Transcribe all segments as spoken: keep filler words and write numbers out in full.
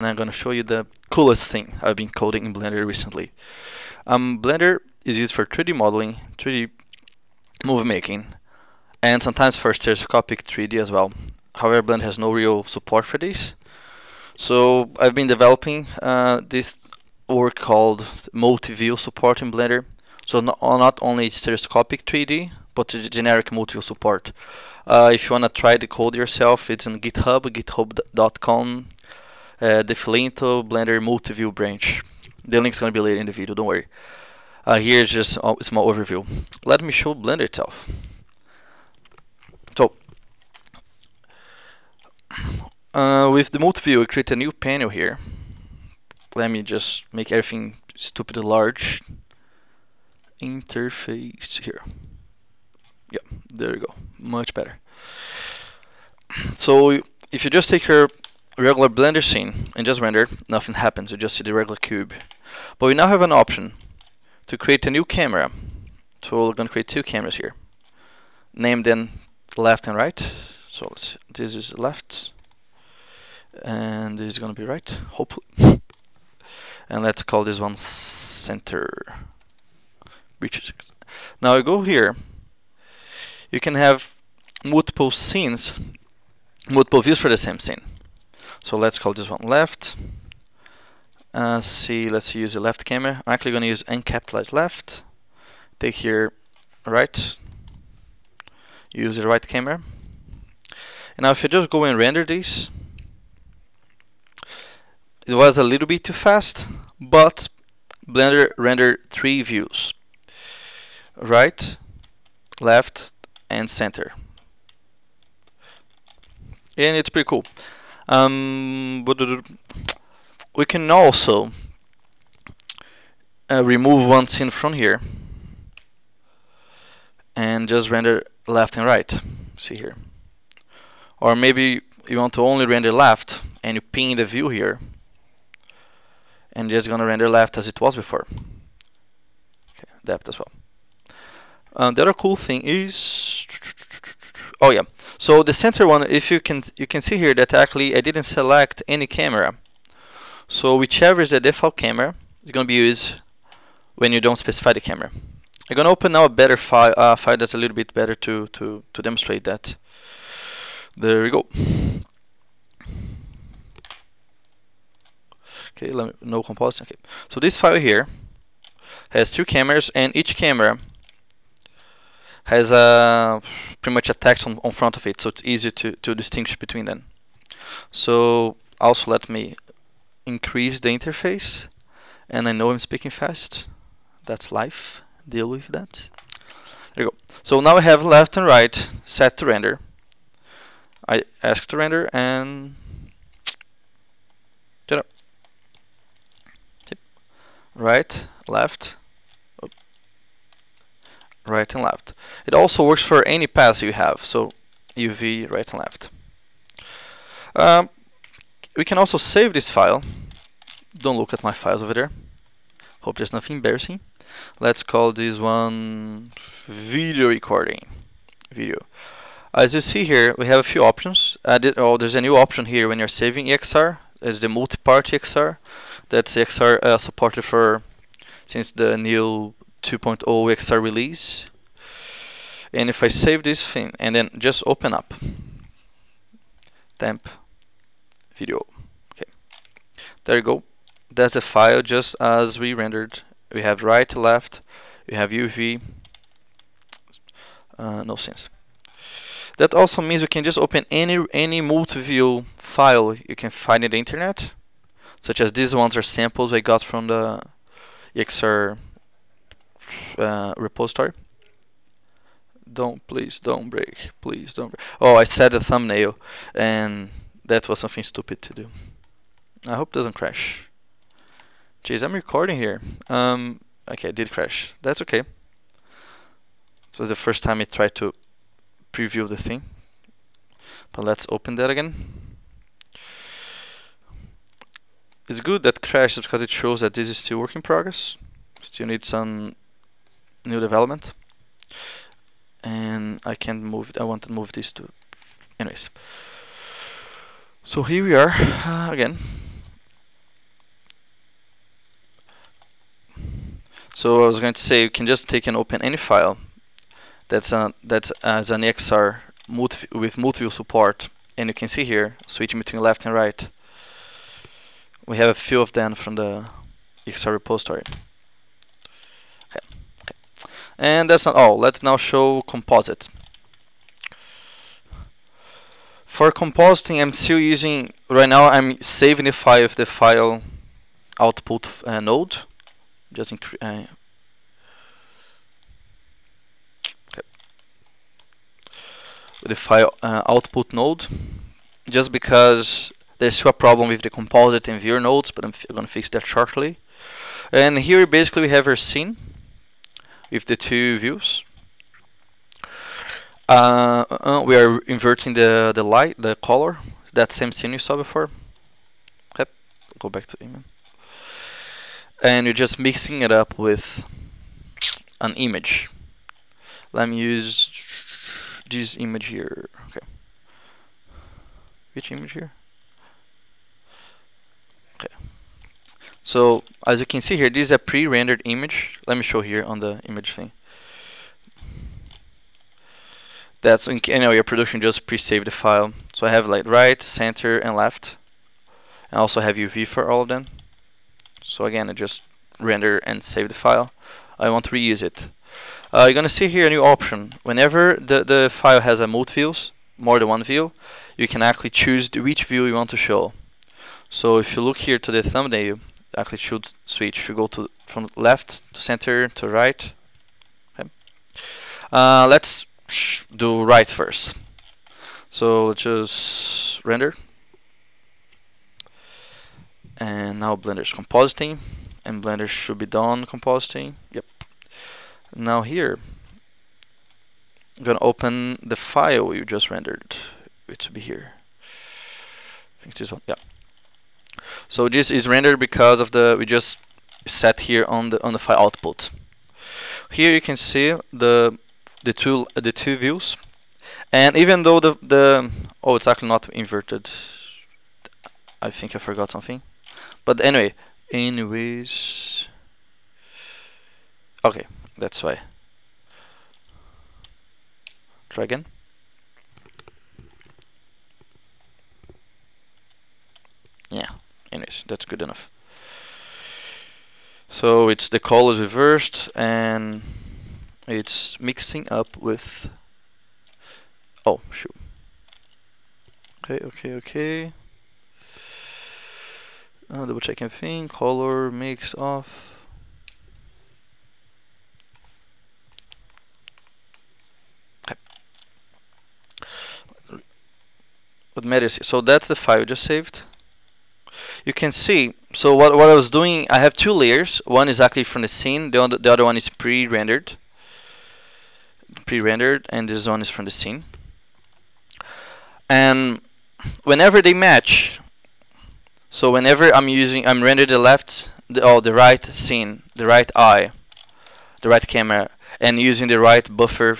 and I'm going to show you the coolest thing I've been coding in Blender recently. Um, Blender is used for three D modeling, three D movie making, and sometimes for stereoscopic three D as well. However, Blender has no real support for this. So I've been developing uh, this work called MultiView support in Blender. So no, not only stereoscopic three D, but generic MultiView support. Uh, if you want to try the code yourself, it's on GitHub, github dot com, uh, the Filento Blender MultiView branch. The link's going to be later in the video, don't worry. Uh, here's just a small overview. Let me show Blender itself. So, uh, with the MultiView, we create a new panel here. Let me just make everything stupidly large. Interface here. Yeah, there you go. Much better. So if you just take your regular Blender scene and just render, nothing happens. You just see the regular cube. But we now have an option to create a new camera. So we're going to create two cameras here. Name them left and right. So let's, this is left, and this is going to be right, hopefully. And let's call this one center. Now you go here. You can have multiple scenes, multiple views for the same scene. So let's call this one left. Uh, see, let's use the left camera. I'm actually going to use uncapitalized left. Take here right. Use the right camera. And now if you just go and render these, it was a little bit too fast, but Blender rendered three views: right, left, and center. And it's pretty cool. Um, we can also uh, remove one scene from here and just render left and right. See here. Or maybe you want to only render left and you pin the view here and just gonna render left as it was before. Okay, depth as well. Um, the other cool thing is, oh yeah, so the center one, if you can you can see here that actually I didn't select any camera, so whichever is the default camera is going to be used when you don't specify the camera. I'm going to open now a better file, uh, file that's a little bit better to, to, to demonstrate that. There we go. Okay, let me, no composite. Okay, so this file here has two cameras, and each camera has a pretty much a text on, on front of it, so it's easy to, to distinguish between them. So also let me increase the interface, and I know I'm speaking fast. That's life. Deal with that. There you go. So now I have left and right set to render. I ask to render, and right, left, right and left. It also works for any path you have, so U V, right and left. Um, we can also save this file. Don't look at my files over there. Hope there's nothing embarrassing. Let's call this one video recording. Video. As you see here, we have a few options. I did, oh, there's a new option here when you're saving E X R. It's the multipart E X R. That's E X R uh, supported for since the new two point oh E X R release. And if I save this thing and then just open up temp video, okay, there you go. That's a file just as we rendered. We have right, left, we have U V. Uh, no sense. That also means you can just open any any multi-view file you can find in the internet, such as these ones are samples I got from the E X R Uh, repository. Don't, please don't break, please don't break. Oh, I set a thumbnail and that was something stupid to do. I hope it doesn't crash. Jeez, I'm recording here. Um, okay, it did crash. That's okay. This was the first time I tried to preview the thing. But let's open that again. It's good that crashes because it shows that this is still work in progress. Still need some new development, and I can't move it. I want to move this to, anyways. So here we are uh, again. So I was going to say you can just take and open any file that's a, that's as an E X R multi with MultiView support, and you can see here switching between left and right. We have a few of them from the E X R repository. Okay. Okay. And that's not all. Let's now show composite. For compositing, I'm still using right now. I'm saving the file with the file output f uh, node. Just incre uh, okay. the file uh, output node, just because there's still a problem with the composite and viewer nodes, but I'm f going to fix that shortly. And here basically we have our scene with the two views. Uh, uh, we are inverting the the light, the color. That same scene you saw before. Yep. Go back to image. And you're just mixing it up with an image. Let me use this image here. Okay. Which image here? Okay. So as you can see here, this is a pre-rendered image. Let me show here on the image thing. That's in you know, your production just pre-saved the file. So I have like right, center, and left. I also have U V for all of them. So again, I just render and save the file. I want to reuse it. Uh, you're gonna see here a new option. Whenever the the file has a multi-views, more than one view, you can actually choose which view you want to show. So if you look here to the thumbnail, actually should switch. If you go to from left to center to right. Okay. Uh, let's do right first. So let's just render, and now Blender's compositing, and Blender should be done compositing. Yep. Now here, I'm gonna open the file you just rendered. It should be here. I think this one. Yeah. So this is rendered because of the we just set here on the on the file output. Here you can see the the two the two views, and even though the the oh it's actually not inverted. I think I forgot something, but anyway, anyways. Okay, that's why. Try again. Yeah. Anyways, that's good enough. So it's the color is reversed and it's mixing up with oh shoot. Okay, okay, okay. Uh, double check everything, color mix off. Okay. What matters? So that's the file just saved. You can see. So what what I was doing, I have two layers. One is actually from the scene. The other, the other one is pre-rendered. Pre-rendered, and this one is from the scene. And whenever they match, so whenever I'm using, I'm rendering the left, the, oh the right scene, the right eye, the right camera, and using the right buffer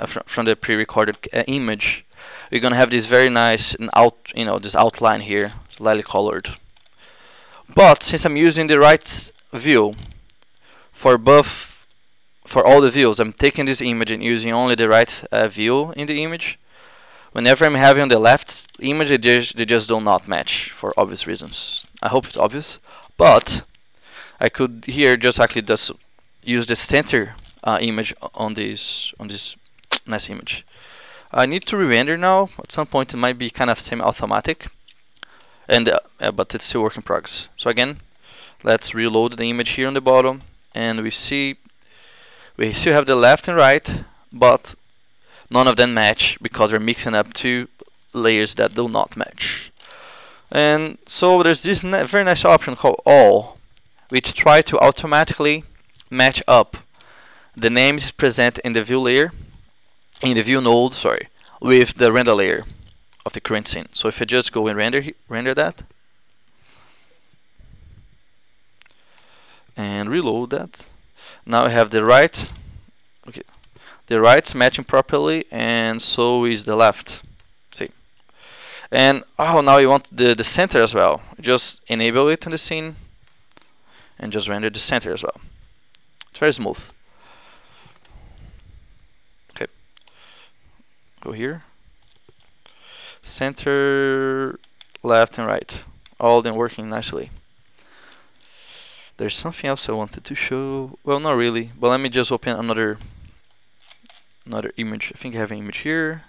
uh, fr from the pre-recorded uh, image, we're gonna have this very nice and out, you know, this outline here, lightly colored. But since I'm using the right view for both, for all the views, I'm taking this image and using only the right uh, view in the image. Whenever I'm having on the left image, they just, they just do not match for obvious reasons. I hope it's obvious, but I could here just actually just use the center uh, image on this on this nice image. I need to re-render now. At some point, it might be kind of semi-automatic, and uh, uh, but it's still work in progress. So again, let's reload the image here on the bottom, and we see we still have the left and right, but none of them match because we're mixing up two layers that do not match. And so there's this very nice option called all, which try to automatically match up the names present in the view layer, in the view node, sorry, with the render layer of the current scene. So if I just go and render render that and reload that, now I have the right. Okay. The right's matching properly, and so is the left. See, and oh, now you want the the center as well. Just enable it in the scene, and just render the center as well. It's very smooth. Okay. Go here. Center, left and right. All them working nicely. There's something else I wanted to show. Well, not really, but let me just open another another image. I think I have an image here.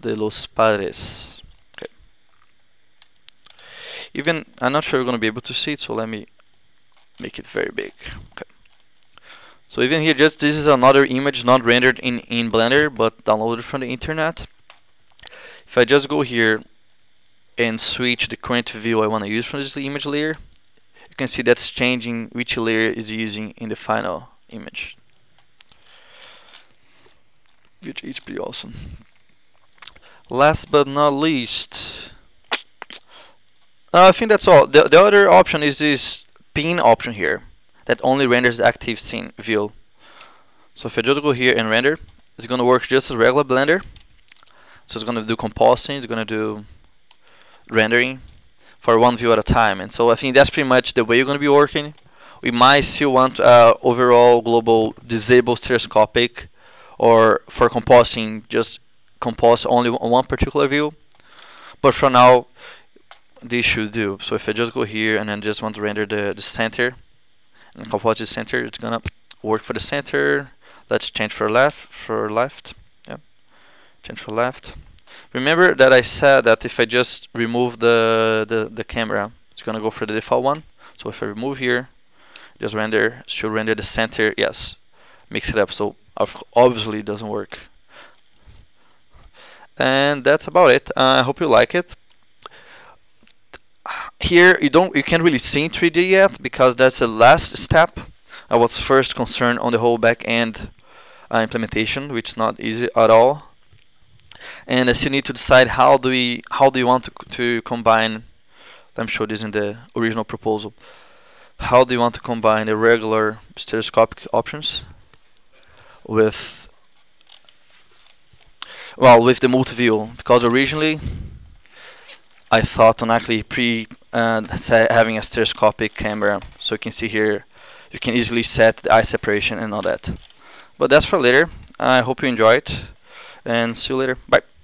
De los Padres. Okay. Even, I'm not sure we're gonna be able to see it, so let me make it very big. Okay. So even here, just this is another image not rendered in, in Blender, but downloaded from the internet. If I just go here and switch the current view I wanna use from this image layer, you can see that's changing which layer is using in the final image, which is pretty awesome. Last but not least, uh, I think that's all. The, the other option is this pin option here that only renders the active scene view. So if I just go here and render, it's going to work just as regular Blender. So it's going to do compositing, it's going to do rendering for one view at a time. And so I think that's pretty much the way you're going to be working. We might still want uh, overall global disable stereoscopic, or for compositing just compose only on one particular view, but for now this should do. So if I just go here and then just want to render the, the center and compose the center, it's gonna work for the center. Let's change for left, for left, yeah, change for left. Remember that I said that if I just remove the, the, the camera, it's gonna go for the default one. So if I remove here, just render, should render the center, yes, mix it up, so obviously it doesn't work. And that's about it. I uh, hope you like it. Here you don't, you can't really see in three D yet because that's the last step. I was first concerned on the whole back end uh, implementation, which is not easy at all. And I still need to decide how do we, how do you want to, to combine. I'm sure this is in the original proposal. How do you want to combine the regular stereoscopic options with? Well, with the multi-view, because originally I thought on actually pre uh, say having a stereoscopic camera, so you can see here you can easily set the eye separation and all that. But that's for later. I hope you enjoyed, and see you later. Bye.